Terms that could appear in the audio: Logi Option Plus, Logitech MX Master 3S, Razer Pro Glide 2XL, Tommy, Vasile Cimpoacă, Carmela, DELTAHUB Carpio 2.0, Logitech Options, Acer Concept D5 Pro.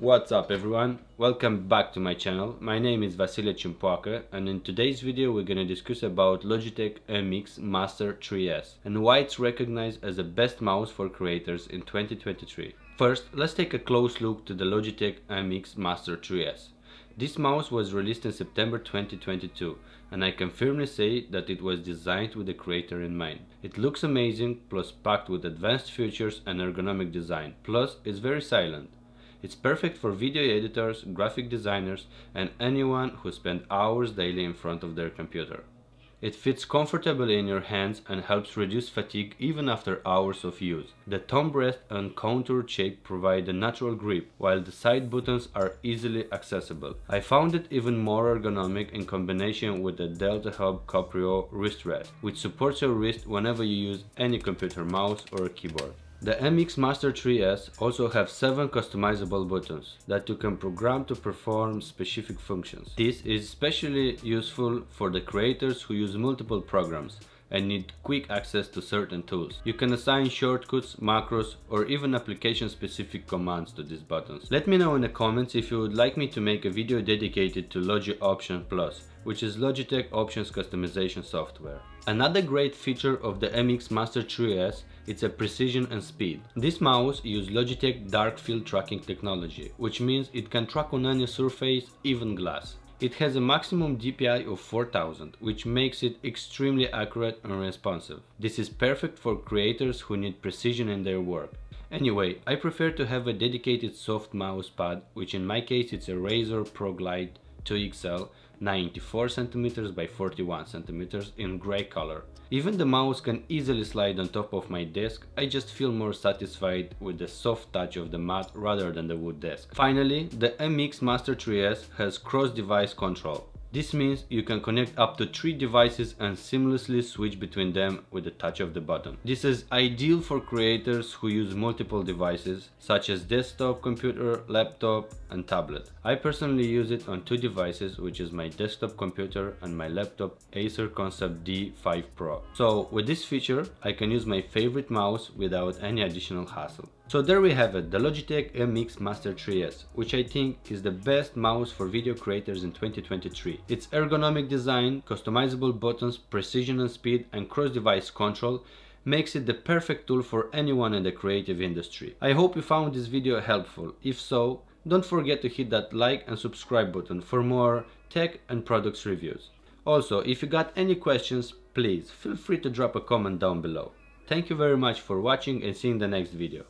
What's up everyone, welcome back to my channel. My name is Vasile Cimpoacă and in today's video we're gonna discuss about Logitech MX Master 3S and why it's recognized as the best mouse for creators in 2023. First, let's take a close look to the Logitech MX Master 3S. This mouse was released in September 2022 and I can firmly say that it was designed with the creator in mind. It looks amazing, plus packed with advanced features and ergonomic design, plus it's very silent. It's perfect for video editors, graphic designers and anyone who spends hours daily in front of their computer. It fits comfortably in your hands and helps reduce fatigue even after hours of use. The thumb rest and contoured shape provide a natural grip, while the side buttons are easily accessible. I found it even more ergonomic in combination with the DELTAHUB Carpio wrist rest, which supports your wrist whenever you use any computer mouse or keyboard. The MX Master 3S also have 7 customizable buttons that you can program to perform specific functions. This is especially useful for the creators who use multiple programs and need quick access to certain tools. You can assign shortcuts, macros or even application specific commands to these buttons. Let me know in the comments if you would like me to make a video dedicated to Logi Option Plus, which is Logitech Options customization software. Another great feature of the MX Master 3S is a precision and speed. This mouse uses Logitech dark field tracking technology, which means it can track on any surface, even glass. It has a maximum DPI of 4000, which makes it extremely accurate and responsive. This is perfect for creators who need precision in their work. Anyway, I prefer to have a dedicated soft mouse pad, which in my case it's a Razer Pro Glide 2XL 94 cm by 41 cm in grey color. Even the mouse can easily slide on top of my desk. I just feel more satisfied with the soft touch of the mat rather than the wood desk. Finally, the MX Master 3S has cross-device control. This means you can connect up to 3 devices and seamlessly switch between them with the touch of the button. This is ideal for creators who use multiple devices, such as desktop computer, laptop and tablet. I personally use it on 2 devices, which is my desktop computer and my laptop Acer Concept D5 Pro. So with this feature, I can use my favorite mouse without any additional hassle. So there we have it, the Logitech MX Master 3S, which I think is the best mouse for video creators in 2023. Its ergonomic design, customizable buttons, precision and speed, and cross-device control makes it the perfect tool for anyone in the creative industry. I hope you found this video helpful. If so, don't forget to hit that like and subscribe button for more tech and products reviews. Also, if you got any questions, please feel free to drop a comment down below. Thank you very much for watching and see you in the next video.